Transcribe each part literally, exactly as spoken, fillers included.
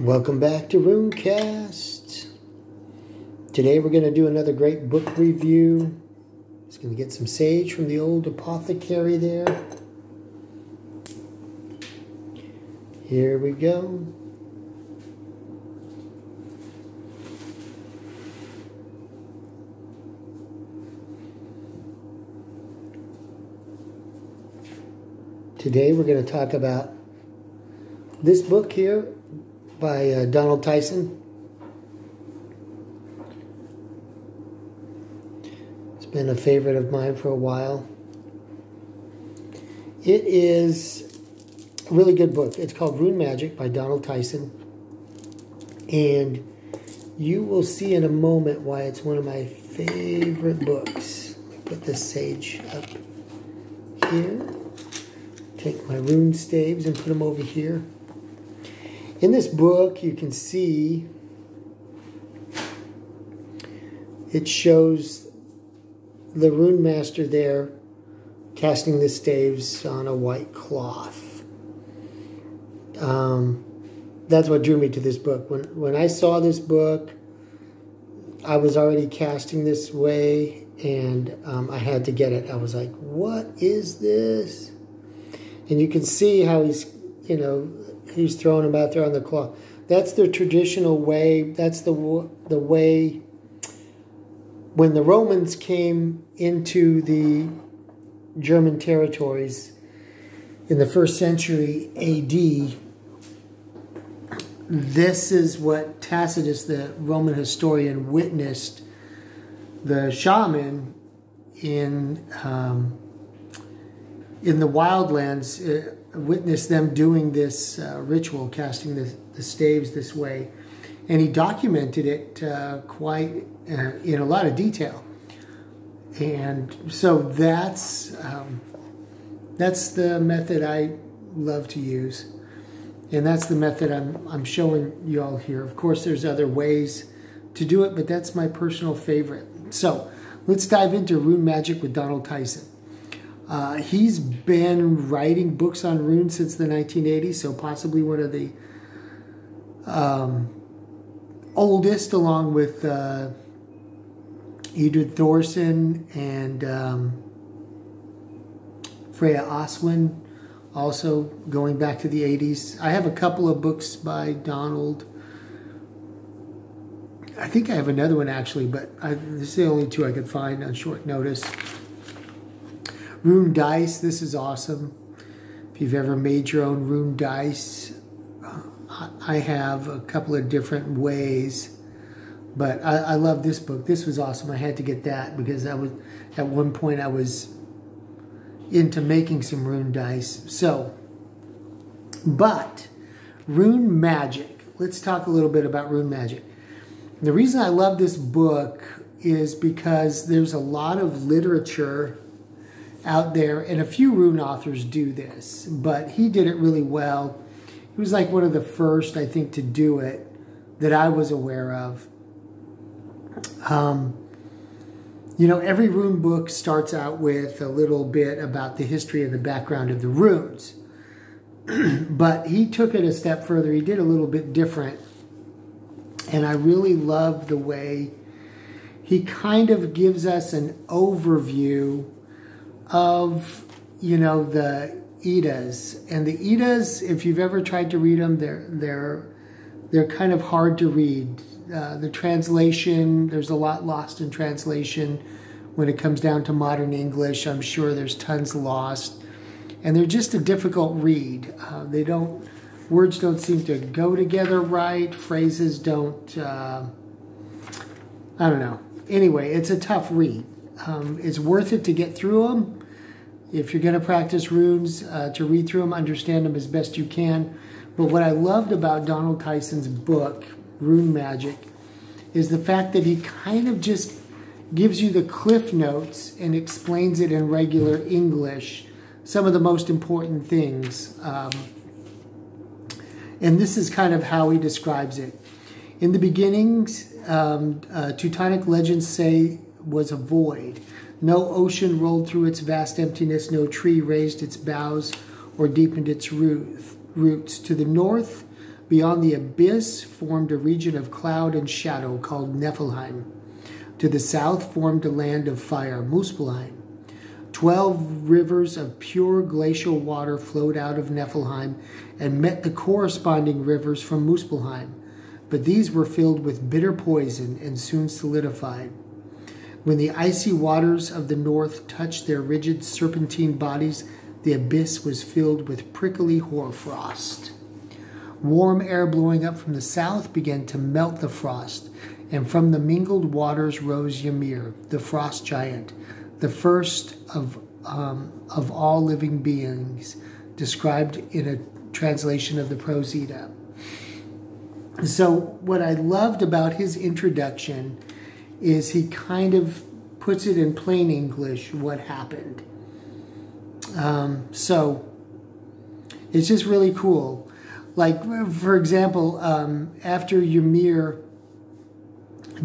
Welcome back to RuneCast. Today we're going to do another great book review. Just going to get some sage from the old apothecary there. Here we go. Today we're going to talk about this book here by uh, Donald Tyson. It's been a favorite of mine for a while. It is a really good book. It's called Rune Magic by Donald Tyson. And you will see in a moment why it's one of my favorite books. Let me put this sage up here. Take my rune staves and put them over here. In this book, you can see it shows the rune master there casting the staves on a white cloth. Um, that's what drew me to this book. When, when I saw this book, I was already casting this way, and um, I had to get it. I was like, what is this? And you can see how he's, you know, he's throwing them out there on the cloth. That's the traditional way. That's the the way when the Romans came into the German territories in the first century A D, this is what Tacitus, the Roman historian, witnessed the shaman in... Um, in the wildlands, uh, witnessed them doing this uh, ritual, casting the, the staves this way. And he documented it uh, quite uh, in a lot of detail. And so that's, um, that's the method I love to use. And that's the method I'm, I'm showing you all here. Of course, there's other ways to do it, but that's my personal favorite. So let's dive into Rune Magic with Donald Tyson. Uh, he's been writing books on runes since the nineteen eighties, so possibly one of the um, oldest, along with uh, Edred Thorsson and um, Freya Oswin, also going back to the eighties. I have a couple of books by Donald. I think I have another one, actually, but I, this is the only two I could find on short notice. Rune dice, this is awesome. If you've ever made your own rune dice, I have a couple of different ways, but I, I love this book. This was awesome. I had to get that because I was, at one point I was into making some rune dice. So, but Rune Magic. Let's talk a little bit about Rune Magic. The reason I love this book is because there's a lot of literature out there, and a few rune authors do this, but he did it really well. He was like one of the first, I think, to do it that I was aware of. Um, you know, every rune book starts out with a little bit about the history and the background of the runes, but he took it a step further. He did a little bit different, and I really love the way he kind of gives us an overview of, you know, the Eddas. And the Eddas, if you've ever tried to read them, they're they're they're kind of hard to read. Uh, the translation, there's a lot lost in translation when it comes down to modern English. I'm sure there's tons lost, and they're just a difficult read. Uh, they don't, words don't seem to go together right. Phrases don't. Uh, I don't know. Anyway, it's a tough read. Um, it's worth it to get through them. If you're going to practice runes, uh, to read through them, understand them as best you can. But what I loved about Donald Tyson's book, Rune Magic, is the fact that he kind of just gives you the cliff notes and explains it in regular English, some of the most important things. Um, and this is kind of how he describes it. In the beginnings, um, uh, Teutonic legends say was a void. No ocean rolled through its vast emptiness, no tree raised its boughs or deepened its roots. To the north, Beyond the abyss formed a region of cloud and shadow called Niflheim. To the south formed a land of fire, Muspelheim. Twelve rivers of pure glacial water flowed out of Niflheim and met the corresponding rivers from Muspelheim, but these were filled with bitter poison and soon solidified. When the icy waters of the north touched their rigid serpentine bodies, the abyss was filled with prickly hoarfrost. Warm air blowing up from the south began to melt the frost, and from the mingled waters rose Ymir, the frost giant, the first of, um, of all living beings, described in a translation of the Prose Edda. So what I loved about his introduction is he kind of puts it in plain English what happened. Um, so it's just really cool. Like, for example, um, after Ymir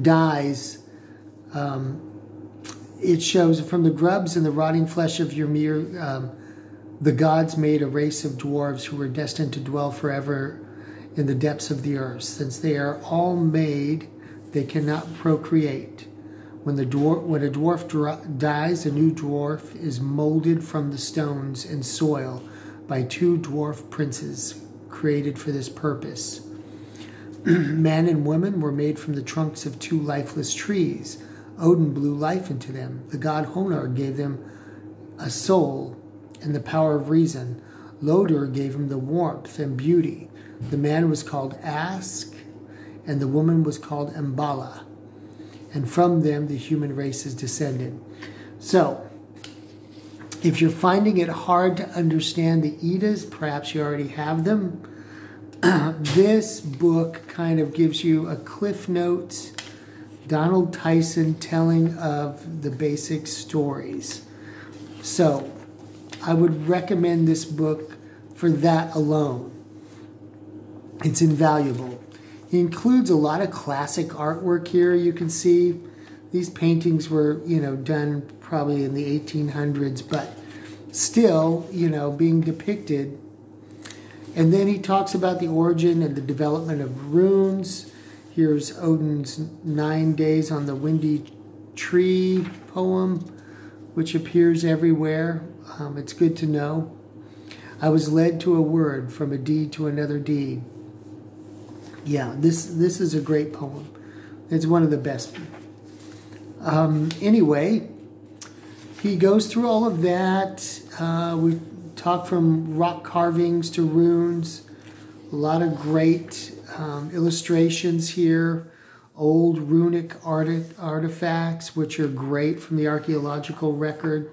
dies, um, it shows, from the grubs and the rotting flesh of Ymir, um, the gods made a race of dwarves who were destined to dwell forever in the depths of the earth. Since they are all made, they cannot procreate. When, the dwar when a dwarf dies, a new dwarf is molded from the stones and soil by two dwarf princes created for this purpose. Man and woman were made from the trunks of two lifeless trees. Odin blew life into them. The god Honar gave them a soul and the power of reason. Lodur gave him the warmth and beauty. The man was called Ask, and the woman was called Embala. And from them, the human race is descended. So, if you're finding it hard to understand the Eddas, perhaps you already have them, this book kind of gives you a Cliff Notes Donald Tyson telling of the basic stories. So I would recommend this book for that alone. It's invaluable. He includes a lot of classic artwork here. You can see these paintings were, you know, done probably in the eighteen hundreds, but still, you know, being depicted. And then he talks about the origin and the development of runes. Here's Odin's Nine Days on the Windy Tree poem, which appears everywhere. Um, it's good to know. I was led to a word, from a deed to another deed. Yeah, this, this is a great poem. It's one of the best. Um, anyway, he goes through all of that. Uh, we talk from rock carvings to runes. A lot of great Um, illustrations here, old runic art artifacts, which are great from the archaeological record.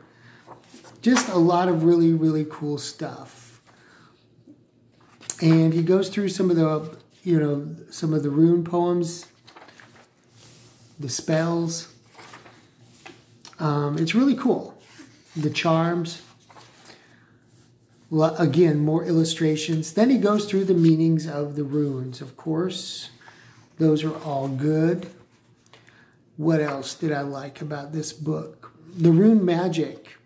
Just a lot of really, really cool stuff. And he goes through some of the, you know, some of the rune poems, the spells. Um, it's really cool. The charms. Again, more illustrations. Then he goes through the meanings of the runes, of course. Those are all good. What else did I like about this book? The Rune Magic.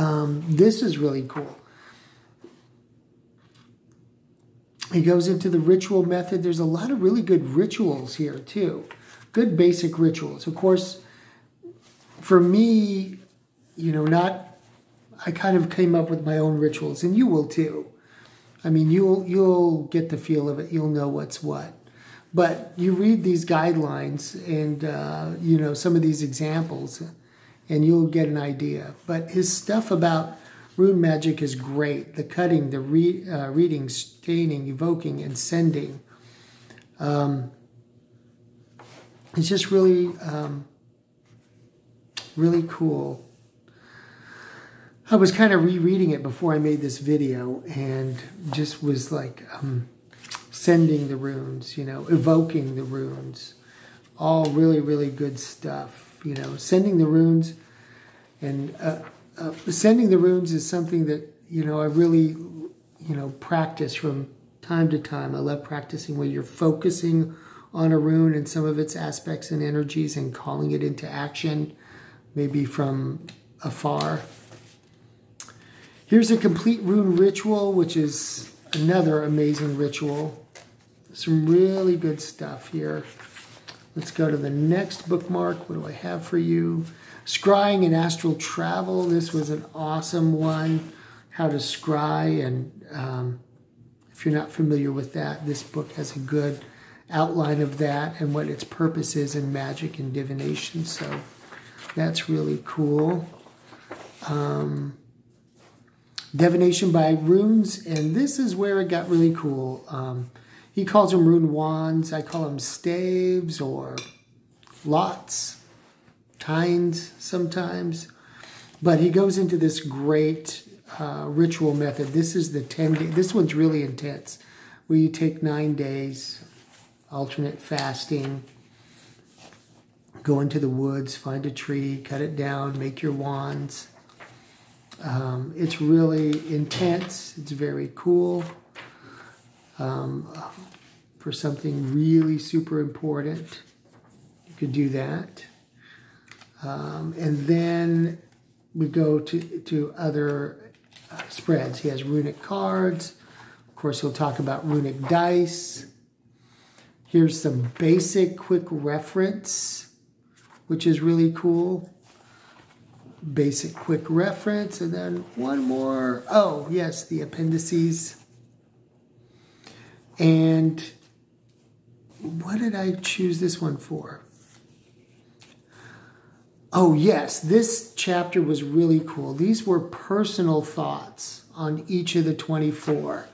Um, this is really cool. He goes into the ritual method. There's a lot of really good rituals here, too. Good basic rituals. Of course, for me, you know, not... I kind of came up with my own rituals, and you will too. I mean, you'll you'll get the feel of it. You'll know what's what. But you read these guidelines and, uh, you know, some of these examples, and you'll get an idea. But his stuff about rune magic is great. The cutting, the re uh, reading, staining, evoking, and sending. Um, it's just really, um, really cool. I was kind of rereading it before I made this video and just was like um, sending the runes, you know, evoking the runes. All really, really good stuff, you know. Sending the runes and uh, uh, sending the runes is something that, you know, I really, you know, practice from time to time. I love practicing where you're focusing on a rune and some of its aspects and energies and calling it into action, maybe from afar. Here's a complete rune ritual, which is Another amazing ritual. Some really good stuff here. Let's go to the next bookmark. What do I have for you? Scrying and Astral Travel. This was an awesome one. How to scry, and um, if you're not familiar with that, this book has a good outline of that and what its purpose is in magic and divination. So that's really cool. Um, divination by runes, and this is where it got really cool. Um, He calls them rune wands. I call them staves or lots, tines sometimes. But he goes into this great uh, ritual method. This is the ten day. This one's really intense, where you take nine days, alternate fasting, go into the woods, find a tree, cut it down, make your wands. Um, it's really intense. It's very cool. Um, for something really super important, you could do that. Um, and then we go to, to other uh, spreads. He has runic cards. Of course, he'll talk about runic dice. Here's some basic quick reference, which is really cool. Basic quick reference. And then one more. Oh, yes, the appendices. And what did I choose this one for? Oh, yes, this chapter was really cool. These were personal thoughts on each of the twenty-four.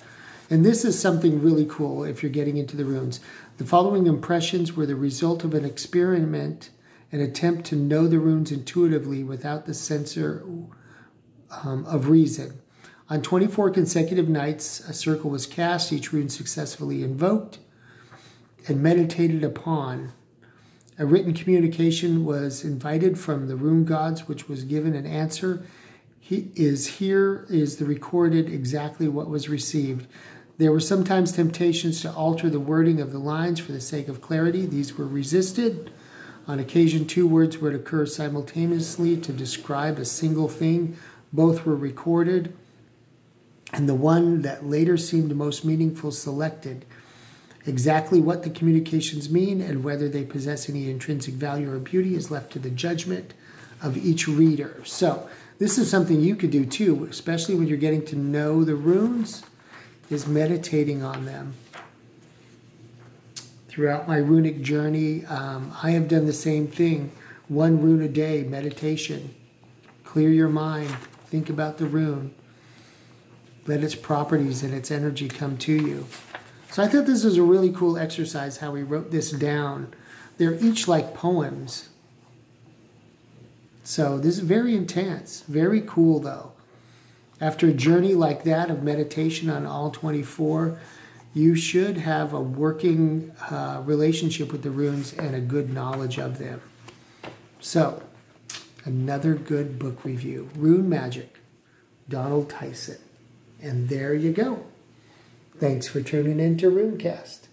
And this is something really cool if you're getting into the runes. The following impressions were the result of an experiment, an attempt to know the runes intuitively without the censor um, of reason. On twenty-four consecutive nights, a circle was cast, each rune successfully invoked and meditated upon. A written communication was invited from the rune gods, which was given an answer. He is here is the recorded exactly what was received. There were sometimes temptations to alter the wording of the lines for the sake of clarity. These were resisted. On occasion, two words would occur simultaneously to describe a single thing. Both were recorded, and the one that later seemed most meaningful selected. Exactly what the communications mean and whether they possess any intrinsic value or beauty is left to the judgment of each reader. So this is something you could do too, especially when you're getting to know the runes, is meditating on them. Throughout my runic journey, um, I have done the same thing. One rune a day, meditation. Clear your mind. Think about the rune. Let its properties and its energy come to you. So I thought this was a really cool exercise, how we wrote this down. They're each like poems. So this is very intense, very cool though. After a journey like that of meditation on all twenty-four, you should have a working uh, relationship with the runes and a good knowledge of them. So, another good book review. Rune Magic, Donald Tyson. And there you go. Thanks for tuning in to RuneCast.